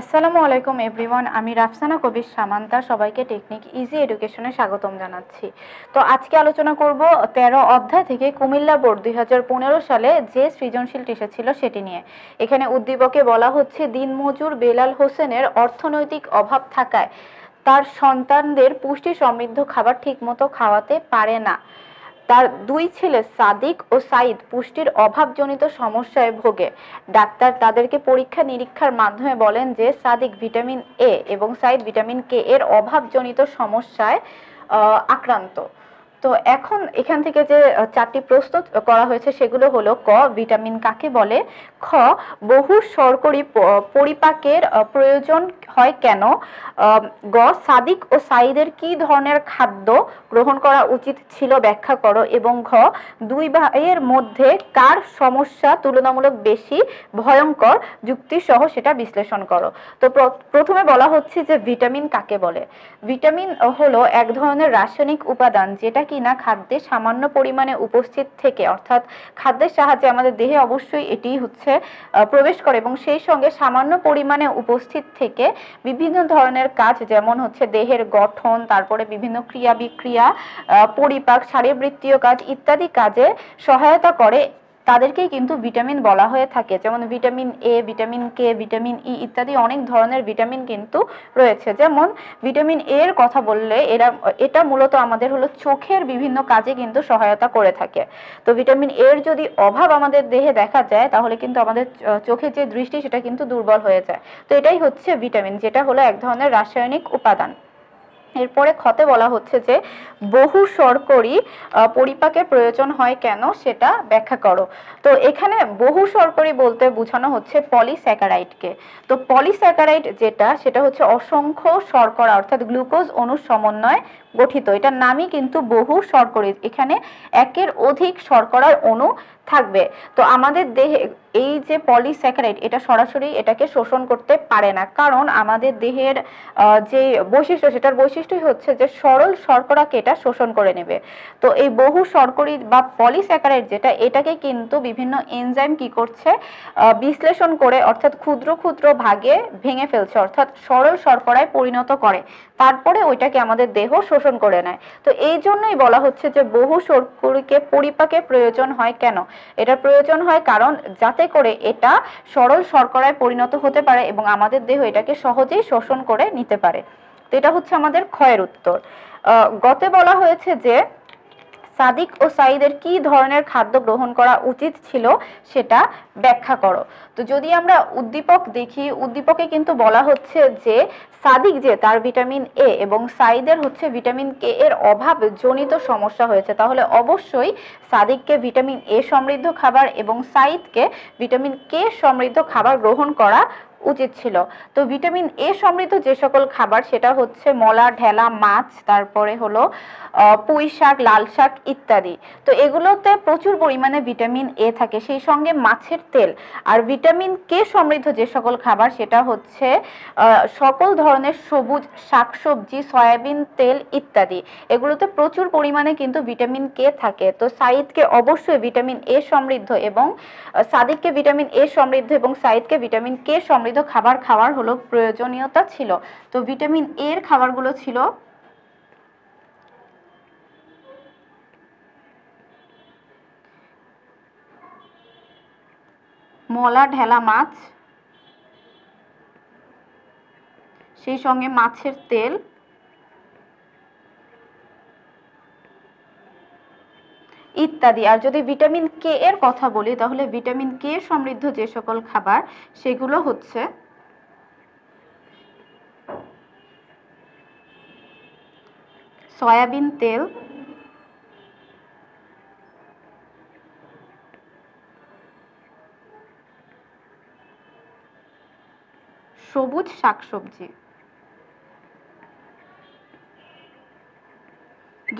আসসালামু আলাইকুম एवरीवन, আমি রাফসানা কবির সামান্তা। সবাইকে টেকনিক ইজি এডুকেশনে স্বাগতম জানাচ্ছি। তো আজকে আলোচনা করব 13 অধ্যায় থেকে কুমিল্লা বোর্ড 2015 সালে যে সৃজনশীলটি এসেছিল সেটি নিয়ে। এখানে উদ্দীপকে বলা হচ্ছে দিনমজুর বেলাল হোসেনের অর্থনৈতিক অভাব থাকায় তার সন্তানদের পুষ্টি সমৃদ্ধ খাবার ঠিকমতো খাওয়াতে পারে না। তার দুই ছেলে সাদিক ও সাইদ পুষ্টির অভাবজনিত সমস্যায় ভোগে। ডাক্তার তাদেরকে পরীক্ষা নিরীক্ষার মাধ্যমে বলেন যে সাদিক ভিটামিন এ এবং সাইদ ভিটামিন কে এর অভাবজনিত সমস্যায় আক্রান্ত। তো এখন এখান থেকে যে চারটি প্রশ্ন করা হয়েছে সেগুলো হলো: ক, ভিটামিন কাকে বলে; খ, বহু শর্করি পরিপাকের প্রয়োজন হয় কেন; গ, সাদিক ও সাইদের কি ধরনের খাদ্য গ্রহণ করা উচিত ছিল ব্যাখ্যা করো; এবং ঘ, দুই ভাইয়ের মধ্যে কার সমস্যা তুলনামূলক বেশি ভয়ঙ্কর যুক্তিসহ সেটা বিশ্লেষণ করো। তো প্রথমে বলা হচ্ছে যে ভিটামিন কাকে বলে। ভিটামিন হলো এক ধরনের রাসায়নিক উপাদান যেটা না খাদ্যে সামান্য পরিমাণে উপস্থিত থেকে, অর্থাৎ খাদ্যের সাহায্যে আমাদের দেহে অবশ্যই এটি হচ্ছে প্রবেশ করে এবং সেই সঙ্গে সামান্য পরিমাণে উপস্থিত থেকে বিভিন্ন ধরনের কাজ, যেমন হচ্ছে দেহের গঠন, তারপরে বিভিন্ন ক্রিয়া বিক্রিয়া, পরিপাক, শারীরবৃত্তীয় কাজ ইত্যাদি কাজে সহায়তা করে, তাদেরকেই কিন্তু ভিটামিন বলা হয়ে থাকে। যেমন vitamin A, vitamin K, vitamin E ইত্যাদি অনেক ধরনের ভিটামিন কিন্তু রয়েছে। যেমন ভিটামিন এ এর কথা বললে এটা মূলত আমাদের হলো চোখের বিভিন্ন কাজে কিন্তু সহায়তা করে থাকে। তো ভিটামিন এ এর যদি অভাব আমাদের দেহে দেখা যায় তাহলে কিন্তু আমাদের চোখের যে দৃষ্টি সেটা কিন্তু দুর্বল হয়ে যায়। তো এটাই হচ্ছে ভিটামিন, যেটা হলো এক ধরনের রাসায়নিক উপাদান। এরপরে খতে বলা হচ্ছে যে বহু শর্করি পরিপাকের প্রয়োজন হয় কেন সেটা ব্যাখ্যা করো। তো এখানে বহু শর্করি বলতে বোঝানো হচ্ছে পলিস্যাকারাইডকে। তো পলিস্যাকারাইড যেটা, সেটা হচ্ছে অসংখ্য শর্করা অর্থাৎ গ্লুকোজ অনুর সমন্বয়ে গঠিত। এটার নামই কিন্তু বহু শর্করি, এখানে একের অধিক শর্করার অণু থাকবে। তো আমাদের দেহে এই যে পলিস্যাকারাইড এটা সরাসরি এটাকে শোষণ করতে পারে না, কারণ আমাদের দেহের যে বৈশিষ্ট্য সেটার বৈশিষ্ট্যই হচ্ছে যে সরল শর্করাকে এটা শোষণ করে নেবে। তো এই বহু শর্করি বা পলিস্যাকারাইড যেটা, এটাকে কিন্তু বিভিন্ন এনজাইম কি করছে বিশ্লেষণ করে অর্থাৎ ক্ষুদ্র ক্ষুদ্র ভাগে ভেঙে ফেলছে, অর্থাৎ সরল শর্করায় পরিণত করে, তারপরে ওইটাকে আমাদের দেহ শোষণ করে নেয়। তো এই জন্যই বলা হচ্ছে যে বহু শর্করিকে পরিপাকে প্রয়োজন হয় কেন। এটা প্রয়োজন হয় কারণ যাতে করে এটা সরল শর্করায় পরিণত হতে পারে এবং আমাদের দেহ এটাকে সহজেই শোষণ করে নিতে পারে। তো এটা হচ্ছে আমাদের ক্ষয়ের উত্তর। গতে বলা হয়েছে যে সাদিক ও সাইদের কি ধরনের খাদ্য গ্রহণ করা উচিত ছিল সেটা ব্যাখ্যা করো। তো যদি আমরা উদ্দীপক দেখি, উদ্দীপকে কিন্তু বলা হচ্ছে যে সাদিক যে তার ভিটামিন এ এবং সাইদের হচ্ছে ভিটামিন কে এর অভাব জনিত সমস্যা হয়েছে, তাহলে অবশ্যই সাদিককে ভিটামিন এ সমৃদ্ধ খাবার এবং সাইদকে ভিটামিন কে সমৃদ্ধ খাবার গ্রহণ করা উচিত ছিল। তো ভিটামিন এ সমৃদ্ধ যে সকল খাবার সেটা হচ্ছে মলা, ঢেলা, মাছ, তারপরে হলো পুঁই শাক, লাল শাক ইত্যাদি। তো এগুলোতে প্রচুর পরিমাণে ভিটামিন এ থাকে, সেই সঙ্গে মাছের তেল। আর ভিটামিন কে সমৃদ্ধ যে সকল খাবার সেটা হচ্ছে সকল ধরনের সবুজ শাকসবজি, সয়াবিন তেল ইত্যাদি, এগুলোতে প্রচুর পরিমাণে কিন্তু ভিটামিন কে থাকে। তো সাইদকে অবশ্যই ভিটামিন এ সমৃদ্ধ এবং সাদিককে ভিটামিন এ সমৃদ্ধ এবং সাইদকে ভিটামিন কে সমৃদ্ধ খাবার খাওয়ার হলো প্রয়োজনীয়তা ছিল। তো ভিটামিন এ এর খাবারগুলো ছিল মলা, ঢেলা, মাছ, সেই সঙ্গে মাছের তেল, ইত্যাদি। আর যদি ভিটামিন কে এর কথা বলি তাহলে ভিটামিন কে সমৃদ্ধ যে সকল খাবার সেগুলো হচ্ছে সয়াবিন তেল, সবুজ শাকসবজি,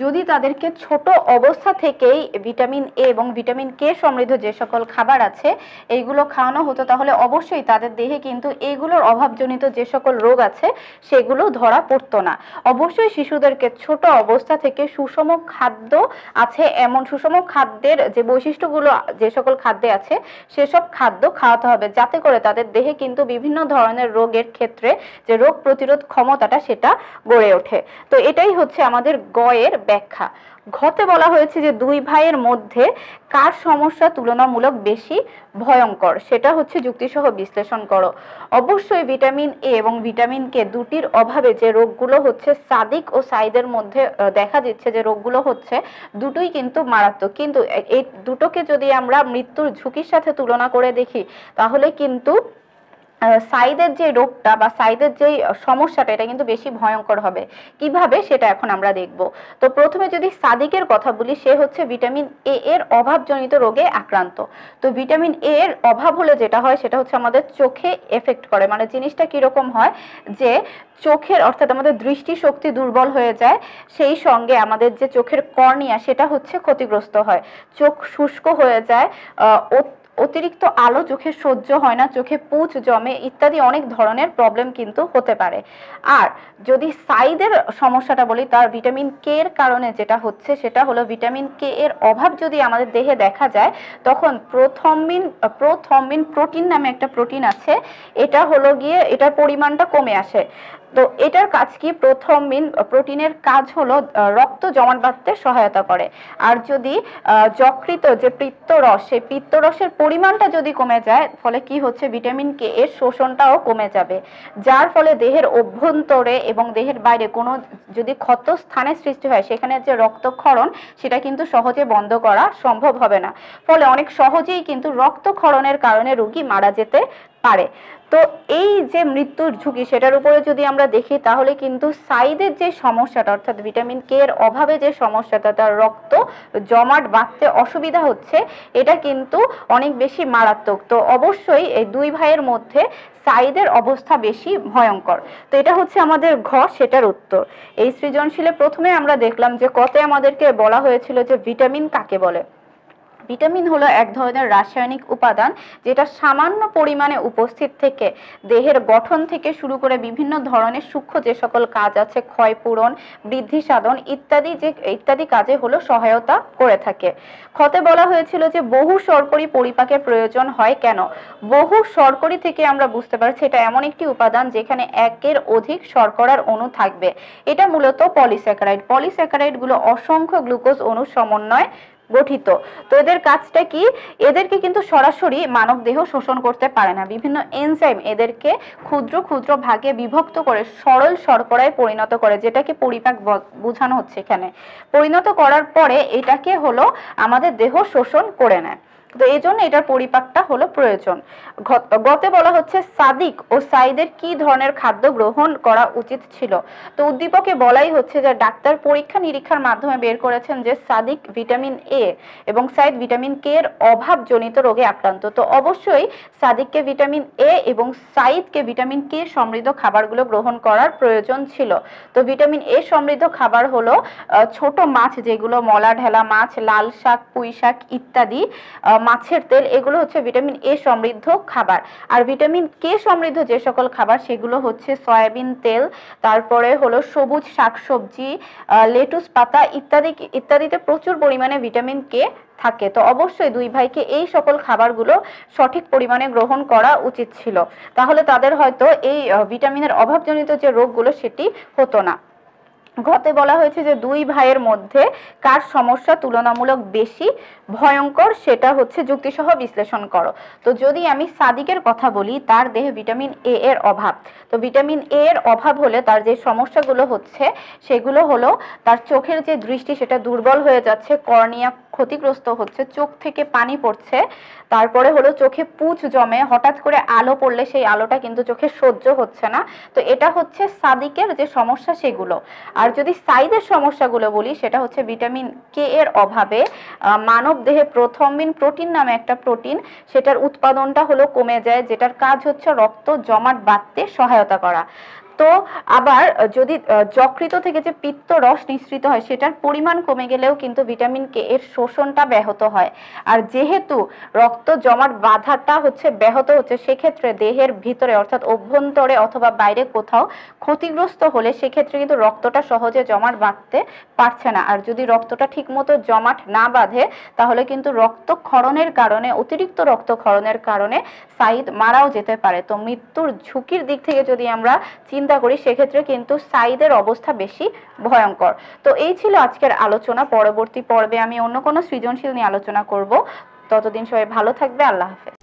যদি তাদেরকে ছোট অবস্থা থেকেই ভিটামিন এ এবং ভিটামিন কে সমৃদ্ধ যে সকল খাবার আছে এইগুলো খাওয়ানো হতো তাহলে অবশ্যই তাদের দেহে কিন্তু এইগুলোর অভাবজনিত যে সকল রোগ আছে সেগুলো ধরা পড়তো না। অবশ্যই শিশুদেরকে ছোট অবস্থা থেকে সুষম খাদ্য আছে এমন সুষম খাদ্যের যে বৈশিষ্ট্যগুলো যে সকল খাদ্যে আছে সেসব খাদ্য খাওয়াতে হবে, যাতে করে তাদের দেহে কিন্তু বিভিন্ন ধরনের রোগের ক্ষেত্রে যে রোগ প্রতিরোধ ক্ষমতাটা সেটা গড়ে ওঠে। তো এটাই হচ্ছে আমাদের গয়ের ব্যাখ্যা। ঘতে বলা হয়েছে যে দুই ভাইয়ের মধ্যে কার সমস্যা তুলনামূলক বেশি ভয়ঙ্কর সেটা হচ্ছে যুক্তিসহ বিশ্লেষণ করো। অবশ্যই ভিটামিন এ এবং ভিটামিন কে দুটির অভাবে যে রোগগুলো হচ্ছে সাদিক ও সাইদের মধ্যে দেখা দিচ্ছে যে রোগগুলো হচ্ছে দুটোই কিন্তু মারাত্মক, কিন্তু এই দুটোকে যদি আমরা মৃত্যুর ঝুঁকির সাথে তুলনা করে দেখি তাহলে কিন্তু সাইদের যে রোগটা বা সাইদের যে সমস্যাটা এটা কিন্তু বেশি ভয়ঙ্কর হবে। কিভাবে সেটা এখন আমরা দেখব। তো প্রথমে যদি সাদিকের কথা বলি, সে হচ্ছে ভিটামিন এ এর অভাবজনিত রোগে আক্রান্ত। তো ভিটামিন এ এর অভাব হলে যেটা হয় সেটা হচ্ছে আমাদের চোখে এফেক্ট করে, মানে জিনিসটা কিরকম হয় যে চোখের অর্থাৎ আমাদের দৃষ্টিশক্তি দুর্বল হয়ে যায়, সেই সঙ্গে আমাদের যে চোখের কর্নিয়া সেটা হচ্ছে ক্ষতিগ্রস্ত হয়, চোখ শুষ্ক হয়ে যায়, অতিরিক্ত আলো চোখে সহ্য হয় না, চোখে পুঁজ জমে ইত্যাদি অনেক ধরনের প্রবলেম কিন্তু হতে পারে। আর যদি সাইদের সমস্যাটা বলি, তার ভিটামিন কে এর কারণে যেটা হচ্ছে সেটা হলো ভিটামিন কে এর অভাব যদি আমাদের দেহে দেখা যায় তখন প্রোথ্রম্বিন প্রোটিন নামে একটা প্রোটিন আছে, এটা হলো গিয়ে এটার পরিমাণটা কমে আসে। তো এটার কাজ কি? প্রোথ্রম্বিন প্রোটিনের কাজ হলো রক্ত জমাট বাঁধতে সহায়তা করে। আর যদি যকৃত যে পিত্তরস, সেই পিত্তরসের পরিমাণটা যদি কমে যায় ফলে কি হচ্ছে ভিটামিন কে এর শোষণটাও কমে যাবে, যার ফলে দেহের অভ্যন্তরে এবং দেহের বাইরে কোনো যদি ক্ষত স্থানের সৃষ্টি হয় সেখানে যে রক্তক্ষরণ সেটা কিন্তু সহজে বন্ধ করা সম্ভব হবে না, ফলে অনেক সহজেই কিন্তু রক্তক্ষরণের কারণে রোগী মারা যেতে পারে। তো এই যে মৃত্যুর ঝুঁকি সেটার উপরে যদি আমরা দেখি তাহলে কিন্তু সাইদের যে সমস্যাটা অর্থাৎ ভিটামিন কে এর অভাবে যে সমস্যাটা, তার রক্ত জমাট বাঁধতে অসুবিধা হচ্ছে, এটা কিন্তু অনেক বেশি মারাত্মক। তো অবশ্যই এই দুই ভাইয়ের মধ্যে সাইদের অবস্থা বেশি ভয়ঙ্কর। তো এটা হচ্ছে আমাদের ঘ, সেটার উত্তর। এই সৃজনশীলে প্রথমে আমরা দেখলাম যে কতে আমাদেরকে বলা হয়েছিল যে ভিটামিন কাকে বলে। ভিটামিন হলো এক ধরনের রাসায়নিক উপাদান যেটা সামান্য পরিমাণে উপস্থিত থেকে দেহের গঠন থেকে শুরু করে বিভিন্ন ধরনের সূক্ষ্ম যে সকল কাজ আছে ক্ষয়পূরণ, বৃদ্ধি সাধন ইত্যাদি কাজে হলো সহায়তা করে থাকে। খতে বলা হয়েছিল যে বহু শর্করি পরিপাকের প্রয়োজন হয় কেন। বহু শর্করি থেকে আমরা বুঝতে পারছি এটা এমন একটি উপাদান যেখানে একের অধিক শর্করার অণু থাকবে। এটা মূলত পলিস্যাকারাইড। পলিস্যাকারাইডগুলো অসংখ্য গ্লুকোজ অণুর সমন্বয়ে গঠিত। তো এদের কাজটা কি? এদেরকে কিন্তু সরাসরি মানব দেহ শোষণ করতে পারে না। বিভিন্ন এনজাইম এদেরকে ক্ষুদ্র ক্ষুদ্র ভাগে বিভক্ত করে সরল শর্করায় পরিণত করে, যেটাকে পরিপাক বোঝানো হচ্ছে এখানে। পরিণত করার পরে এটাকে হলো আমাদের দেহ শোষণ করে নেয়। তো এই জন্য এটার পরিপাকটা হলো প্রয়োজন। গতে বলা হচ্ছে সাদিক ও সাইদের কি ধরনের খাদ্য গ্রহণ করা উচিত ছিল। তো উদ্দীপকে বলাই হচ্ছে যে ডাক্তার পরীক্ষা নিরীক্ষার মাধ্যমে বের করেছেন যে সাদিক ভিটামিন এ এবং সাইদ ভিটামিন কে এর অভাবজনিত রোগে আক্রান্ত। তো অবশ্যই সাদিককে ভিটামিন এ এবং সাইদকে ভিটামিন কে সমৃদ্ধ খাবারগুলো গ্রহণ করার প্রয়োজন ছিল। তো ভিটামিন এ সমৃদ্ধ খাবার হলো ছোট মাছ, যেগুলো মলা ঢেলা মাছ, লাল শাক, পুঁই শাক ইত্যাদি, মাছের তেল, এগুলো হচ্ছে ভিটামিন এ সমৃদ্ধ খাবার। আর ভিটামিন কে সমৃদ্ধ যে সকল খাবার সেগুলো হচ্ছে সয়াবিন তেল, তারপরে হলো সবুজ শাকসবজি, লেটুস পাতা ইত্যাদিতে প্রচুর পরিমাণে ভিটামিন কে থাকে। তো অবশ্যই দুই ভাইকে এই সকল খাবারগুলো সঠিক পরিমাণে গ্রহণ করা উচিত ছিল, তাহলে তাদের হয়তো এই ভিটামিনের অভাবজনিত যে রোগগুলো সেটি হতো না। ঘতে বলা হয়েছে যে দুই ভাইয়ের মধ্যে কার সমস্যা তুলনামূলক বেশি ভয়ঙ্কর সেটা হচ্ছে যুক্তিসহ বিশ্লেষণ করো। তো যদি আমি সাদিকের কথা বলি, তার দেহে ভিটামিন এ এর অভাব। তো ভিটামিন এ এর অভাব হলে তার যে সমস্যাগুলো হচ্ছে সেগুলো হলো তার চোখের যে দৃষ্টি সেটা দুর্বল হয়ে যাচ্ছে, কর্নিয়া ক্ষতিগ্রস্ত হচ্ছে, চোখ থেকে পানি পড়ছে, তারপরে হলো চোখে পুঁজ জমে, হঠাৎ করে আলো পড়লে সেই আলোটা কিন্তু চোখে সহ্য হচ্ছে না। তো এটা হচ্ছে সাদিকের যে সমস্যা সেগুলো। আর যদি সাইদের সমস্যাগুলো বলি, সেটা হচ্ছে ভিটামিন কে এর অভাবে মানব দেহে প্রোথ্রম্বিন প্রোটিন নামে একটা প্রোটিন, সেটার উৎপাদনটা হলো কমে যায়, যেটার কাজ হচ্ছে রক্ত জমাট বাঁধতে সহায়তা করা। तो आबार जोदि जकृत थेके जे पित्त रस निःसृत हय सेटार परिमाण कमे गेलेओ किन्तु विटामिन के एर शोषणटा ब्याहत हय आर जेहेतु रक्त जमार बाधाटा हच्छे ब्याहत हच्छे सेई क्षेत्रे देहेर भितरे अर्थात अभ्यन्तरे अथवा बाइरे कोथाओ क्षतिग्रस्त हले सेई क्षेत्रे किन्तु रक्तटा सहजे जमाट बाँधते पारछे ना आर जोदि रक्तटा ठीकमतो जमाट ना बाँधे ताहले किन्तु रक्तक्षरणेर कारणे अतिरिक्त रक्तक्षरणेर कारणे साइद माराओ जेते पारे। तो मृत्युर झुंकिर दिक थेके जोदि आमरा चिंता करी से क्षेत्र में किन्तु साइदेर अवस्था बेशी भयंकर। तो एई छिलो आजकेर आलोचना, परवर्ती पर्वे आमी अन्य कोनो सृजनशील निये आलोचना करब। ततदिन सबाई भालो थाकबे, आल्लाह हाफेज।